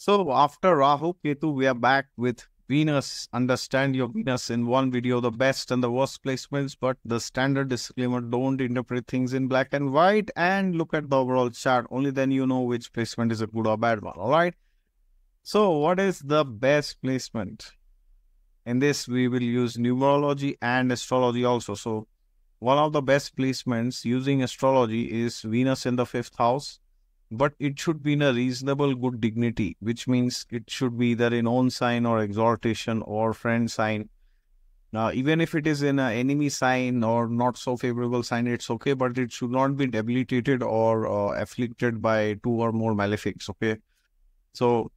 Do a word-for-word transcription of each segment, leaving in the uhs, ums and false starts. So after Rahu, Ketu, we are back with Venus. Understand your Venus in one video, the best and the worst placements, but the standard disclaimer, don't interpret things in black and white and look at the overall chart. Only then you know which placement is a good or bad one, all right? So what is the best placement? In this, we will use numerology and astrology also. So one of the best placements using astrology is Venus in the fifth house. But it should be in a reasonable good dignity, which means it should be either in own sign or exhortation or friend sign. Now, even if it is in an enemy sign or not so favorable sign, it's okay, but it should not be debilitated or uh, afflicted by two or more malefics, okay? So,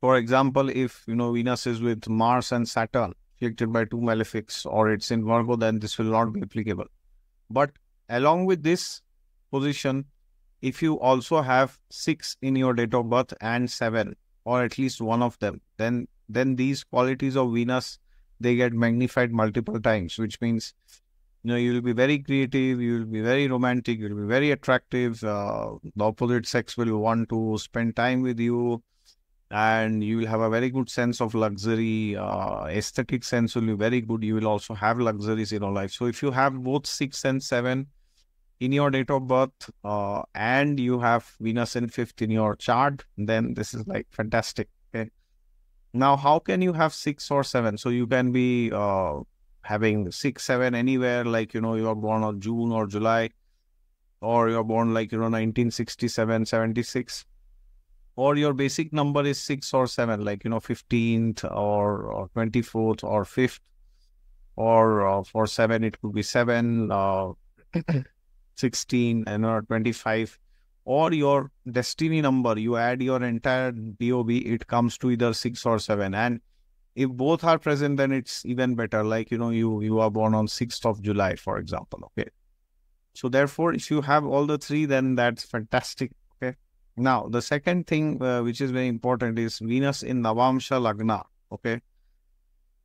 for example, if, you know, Venus is with Mars and Saturn, afflicted by two malefics, or it's in Virgo, then this will not be applicable. But along with this position, if you also have six in your date of birth and seven, or at least one of them, then, then these qualities of Venus, they get magnified multiple times, which means, you know, you'll be very creative, you'll be very romantic, you'll be very attractive, uh, the opposite sex will want to spend time with you, and you will have a very good sense of luxury, uh, aesthetic sense will be very good, you will also have luxuries in your life. So if you have both six and seven in your date of birth uh, and you have Venus in fifth in your chart, then this is like fantastic. Okay. Now, how can you have six or seven? So you can be uh, having six, seven anywhere, like, you know, you are born on June or July, or you're born like, you know, nineteen sixty-seven, seventy-six, or your basic number is six or seven, like, you know, fifteenth or, or twenty-fourth or fifth, or uh, for seven, it could be seven, uh, sixteen and or twenty-five, or your destiny number, you add your entire D O B, it comes to either six or seven. And if both are present, then it's even better. Like, you know, you, you are born on sixth of July, for example. Okay. So therefore, if you have all the three, then that's fantastic. Okay. Now, the second thing, uh, which is very important is Venus in Navamsha Lagna. Okay.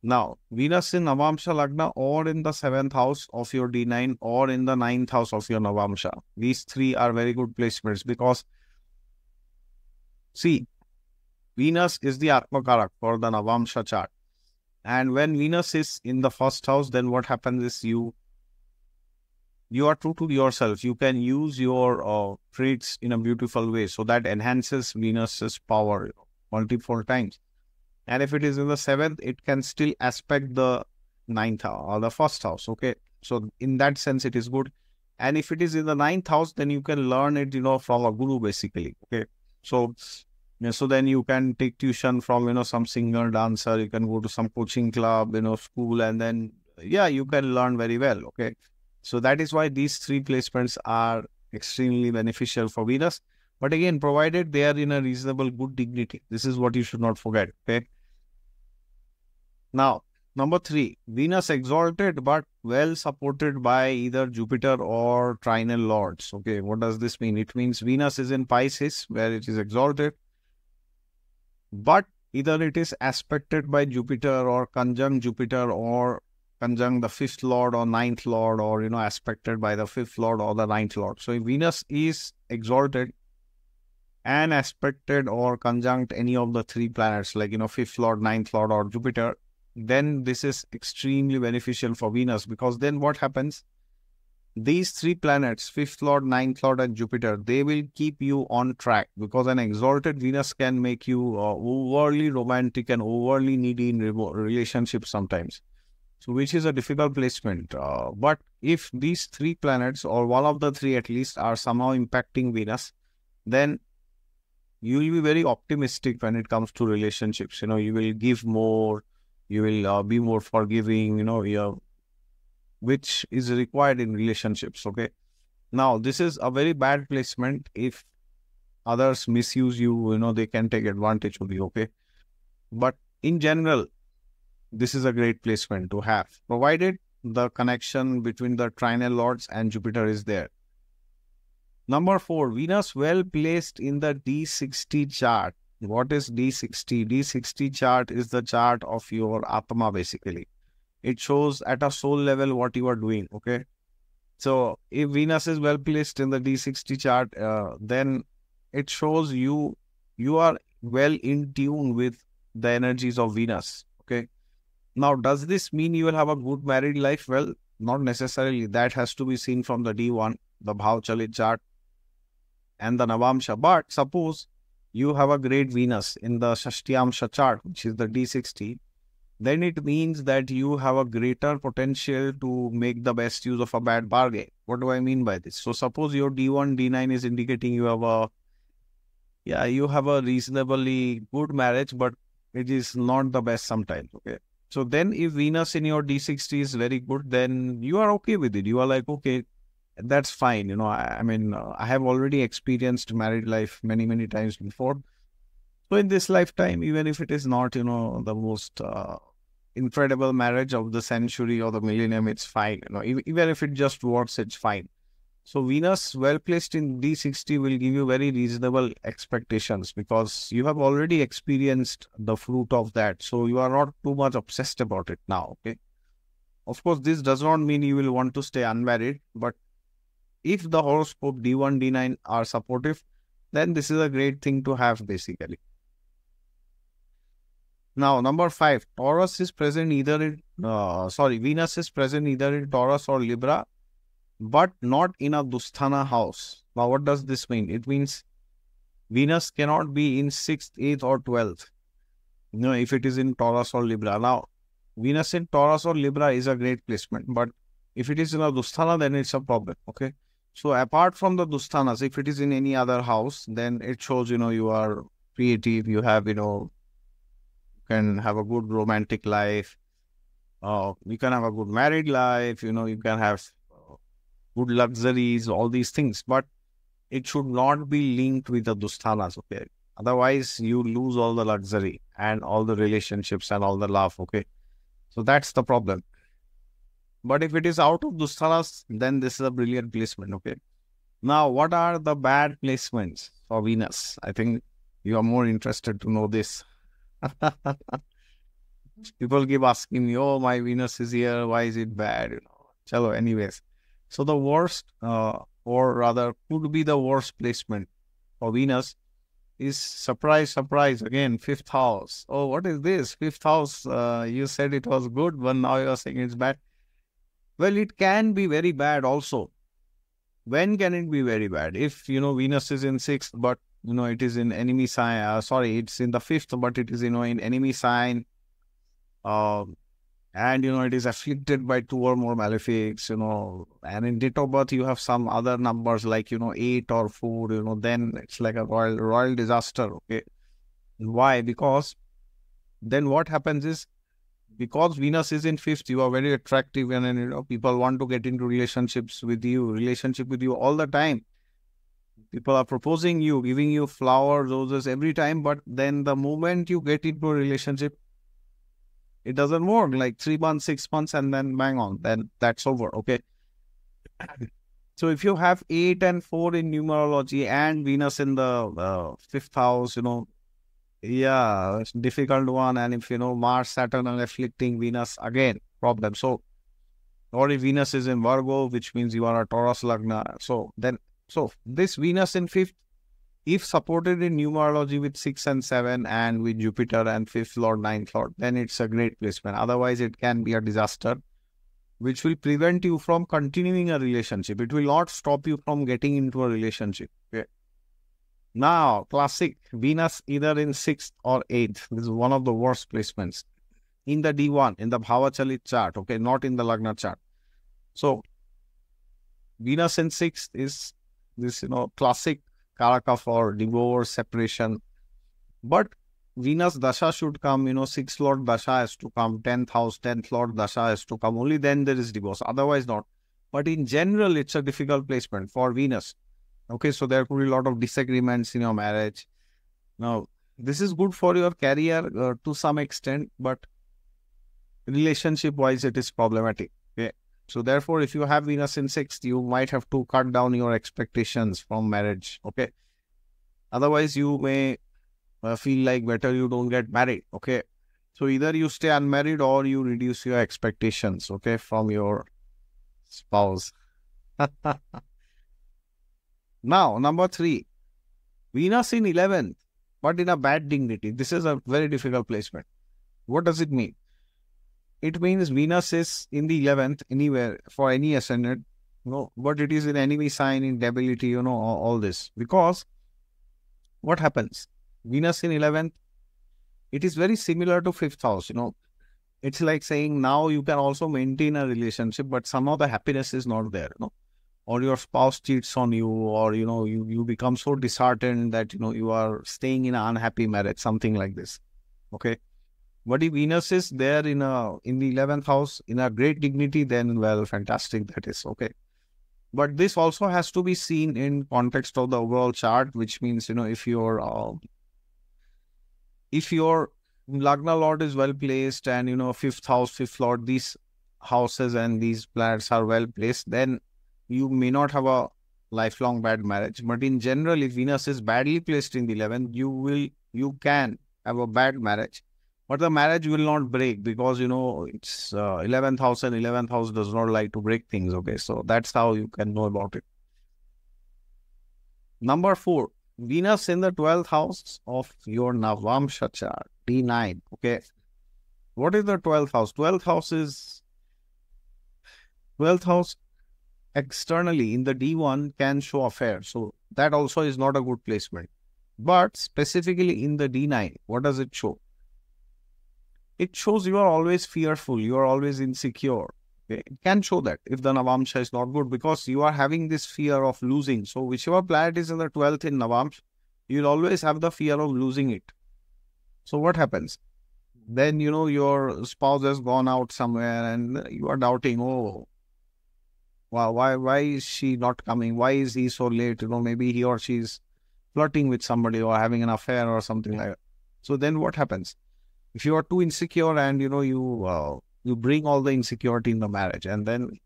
Now, Venus in Navamsha Lagna or in the seventh house of your D nine or in the ninth house of your Navamsha. These three are very good placements because, see, Venus is the Atmakarak for the Navamsha chart. And when Venus is in the first house, then what happens is you, you are true to yourself. You can use your uh, traits in a beautiful way. So that enhances Venus's power, you know, multiple times. And if it is in the seventh, it can still aspect the ninth house or the first house. Okay. So in that sense, it is good. And if it is in the ninth house, then you can learn it, you know, from a guru basically. Okay. So, you know, so then you can take tuition from, you know, some singer, dancer, you can go to some coaching club, you know, school, and then, yeah, you can learn very well. Okay. So that is why these three placements are extremely beneficial for Venus. But again, provided they are in a reasonable good dignity. This is what you should not forget. Okay. Now, number three, Venus exalted, but well supported by either Jupiter or trinal lords. Okay. What does this mean? It means Venus is in Pisces where it is exalted, but either it is aspected by Jupiter or conjunct Jupiter or conjunct the fifth lord or ninth lord, or, you know, aspected by the fifth lord or the ninth lord. So if Venus is exalted and aspected or conjunct any of the three planets, like, you know, fifth lord, ninth lord, or Jupiter, then this is extremely beneficial for Venus, because then what happens? These three planets, fifth lord, ninth lord, and Jupiter, they will keep you on track, because an exalted Venus can make you uh, overly romantic and overly needy in re relationships sometimes. So, which is a difficult placement. Uh, but if these three planets, or one of the three at least, are somehow impacting Venus, then you will be very optimistic when it comes to relationships. You know, you will give more, you will uh, be more forgiving, you know, yeah, which is required in relationships. Okay. Now, this is a very bad placement. If others misuse you, you know, they can take advantage of you. Okay. But in general, this is a great placement to have, provided the connection between the trinal lords and Jupiter is there. Number four, Venus well placed in the D sixty chart. What is D sixty? D sixty chart is the chart of your Atma basically. It shows at a soul level what you are doing, okay? So if Venus is well placed in the D sixty chart, uh, then it shows you, you are well in tune with the energies of Venus. Okay. Now, does this mean you will have a good married life? Well, not necessarily. That has to be seen from the D one, the Bhav Chalit chart and the Navamsha. But suppose you have a great Venus in the Shashtiyamsha chart, which is the D sixty, then it means that you have a greater potential to make the best use of a bad bargain. What do I mean by this? So suppose your D one, D nine is indicating you have a, yeah, you have a reasonably good marriage, but it is not the best sometimes. Okay. So then if Venus in your D sixty is very good, then you are okay with it. You are like, okay, that's fine. You know, I, I mean, uh, I have already experienced married life many, many times before. So in this lifetime, even if it is not, you know, the most uh, incredible marriage of the century or the millennium, it's fine. You know, even if it just works, it's fine. So Venus well placed in D sixty will give you very reasonable expectations because you have already experienced the fruit of that. So you are not too much obsessed about it now. Okay. Of course, this does not mean you will want to stay unmarried, but if the horoscope D one, D nine are supportive, then this is a great thing to have basically. Now, number five, Taurus is present either in, uh, sorry, Venus is present either in Taurus or Libra, but not in a Dusthana house. Now, what does this mean? It means Venus cannot be in sixth, eighth or twelfth, you know, if it is in Taurus or Libra. Now, Venus in Taurus or Libra is a great placement, but if it is in a Dusthana, then it's a problem, okay? So, apart from the Dusthanas, if it is in any other house, then it shows, you know, you are creative, you have, you know, can have a good romantic life, uh, you can have a good married life, you know, you can have uh, good luxuries, all these things, but it should not be linked with the Dusthanas, okay? Otherwise, you lose all the luxury and all the relationships and all the love, okay? So, that's the problem. But if it is out of Dusthanas, then this is a brilliant placement, okay? Now, what are the bad placements for Venus? I think you are more interested to know this. People keep asking me, oh, my Venus is here, why is it bad? You know, chalo, anyways. So the worst, uh, or rather could be the worst placement for Venus is, surprise, surprise, again, fifth house. Oh, what is this? Fifth house, uh, you said it was good, but now you are saying it's bad. Well, it can be very bad also. When can it be very bad? If, you know, Venus is in sixth, but, you know, it is in enemy sign, uh, sorry, it's in the fifth, but it is, you know, in enemy sign. Uh, and, you know, it is afflicted by two or more malefics, you know, and in date of birth, you have some other numbers like, you know, eight or four, you know, then it's like a royal, royal disaster. Okay. Why? Because then what happens is, because Venus is in fifth, you are very attractive and, and you know, people want to get into relationships with you, relationship with you all the time. People are proposing you, giving you flowers, roses every time. But then the moment you get into a relationship, it doesn't work. Like three months, six months and then bang on. Then that's over. Okay. So if you have eight and four in numerology and Venus in the uh, fifth house, you know, yeah, it's a difficult one. And if you know Mars, Saturn are afflicting Venus, again, problem. So, or if Venus is in Virgo, which means you are a Taurus Lagna. So, then, so this Venus in fifth, if supported in numerology with six and seven and with Jupiter and fifth Lord, ninth Lord, then it's a great placement. Otherwise, it can be a disaster, which will prevent you from continuing a relationship. It will not stop you from getting into a relationship. Okay. Now, classic Venus either in sixth or eighth. This is one of the worst placements in the D one, in the Bhava Chalit chart, okay, not in the Lagna chart. So, Venus in sixth is this, you know, classic Karaka for divorce, separation. But Venus Dasha should come, you know, sixth Lord Dasha has to come, tenth house, tenth Lord Dasha has to come. Only then there is divorce, otherwise not. But in general, it's a difficult placement for Venus. Okay, so there could be a lot of disagreements in your marriage. Now, this is good for your career uh, to some extent, but relationship-wise, it is problematic. Okay, so therefore, if you have Venus in sixth, you might have to cut down your expectations from marriage. Okay, otherwise you may uh, feel like better you don't get married. Okay, so either you stay unmarried or you reduce your expectations. Okay, from your spouse. Now, number three, Venus in eleventh but in a bad dignity. This is a very difficult placement. What does it mean? It means Venus is in the eleventh anywhere for any ascendant, you know, but it is in enemy sign, in debility, you know, all, all this. Because what happens? Venus in eleventh, it is very similar to fifth house, you know. It's like saying now you can also maintain a relationship, but somehow the happiness is not there, you know. Or your spouse cheats on you, or, you know, you, you become so disheartened that, you know, you are staying in an unhappy marriage, something like this. Okay. But if Venus is there in a in the eleventh house, in a great dignity, then, well, fantastic, that is, okay. But this also has to be seen in context of the overall chart, which means, you know, if your uh, if your Lagna Lord is well placed and, you know, fifth house, fifth Lord, these houses and these planets are well placed, then you may not have a lifelong bad marriage. But in general, if Venus is badly placed in the eleventh, you will, you can have a bad marriage. But the marriage will not break because, you know, it's uh, eleventh house, and eleventh house does not like to break things, okay? So that's how you can know about it. Number four, Venus in the twelfth house of your Navamsha chart, D nine, okay? What is the twelfth house? twelfth house is, twelfth house externally in the D one can show affair. So that also is not a good placement. But specifically in the D nine, what does it show? It shows you are always fearful, you are always insecure. Okay? It can show that if the Navamsha is not good, because you are having this fear of losing. So whichever planet is in the twelfth in Navamsha, you'll always have the fear of losing it. So what happens? Then, you know, your spouse has gone out somewhere and you are doubting, oh, wow, why, why is she not coming? Why is he so late? You know, maybe he or she is flirting with somebody or having an affair or something like that. So then what happens? If you are too insecure and, you know, you uh, you bring all the insecurity in the marriage, and then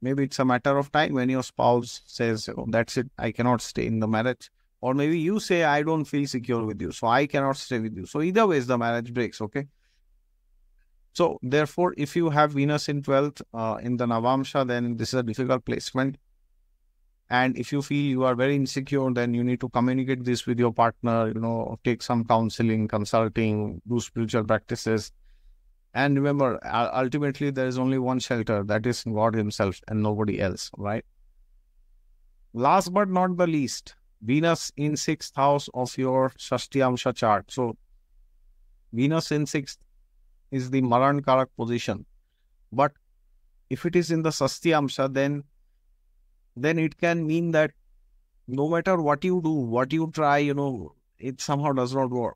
maybe it's a matter of time when your spouse says, oh, that's it, I cannot stay in the marriage. Or maybe you say, I don't feel secure with you, so I cannot stay with you. So either ways, the marriage breaks, okay? So therefore, if you have Venus in twelfth uh, in the Navamsha, then this is a difficult placement. And if you feel you are very insecure, then you need to communicate this with your partner, you know, take some counseling, consulting, do spiritual practices. And remember, ultimately, there is only one shelter, that is God himself and nobody else, right? Last but not the least, Venus in sixth house of your Shashtiyamsha chart. So, Venus in sixth is the Maran Karak position. But if it is in the Shashtiyamsha, then then it can mean that no matter what you do, what you try, you know, it somehow does not work,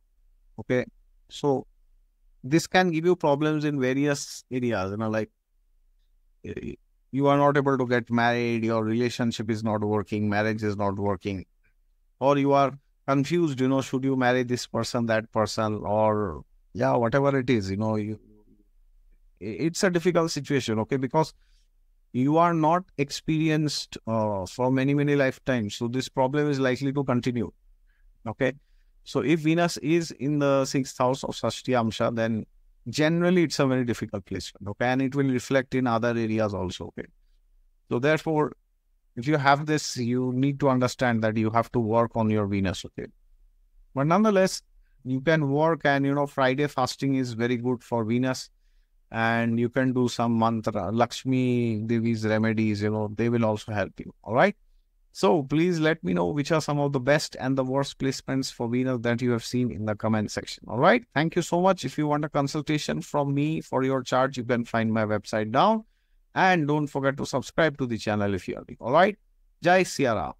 okay? So, this can give you problems in various areas, you know, like you are not able to get married, your relationship is not working, marriage is not working, or you are confused, you know, should you marry this person, that person, or, yeah, whatever it is, you know, you, it's a difficult situation, okay? Because you are not experienced uh, for many, many lifetimes. So this problem is likely to continue. Okay. So if Venus is in the sixth house of Shashtiyamsha, then generally it's a very difficult placement. Okay. And it will reflect in other areas also. Okay. So therefore, if you have this, you need to understand that you have to work on your Venus. Okay. But nonetheless, you can work, and, you know, Friday fasting is very good for Venus. And you can do some mantra, Lakshmi Devi's remedies, you know, they will also help you, all right? So please let me know which are some of the best and the worst placements for Venus that you have seen in the comment section, all right? Thank you so much. If you want a consultation from me for your chart, you can find my website down. And don't forget to subscribe to the channel if you are new, all right? Jai Siya Ram.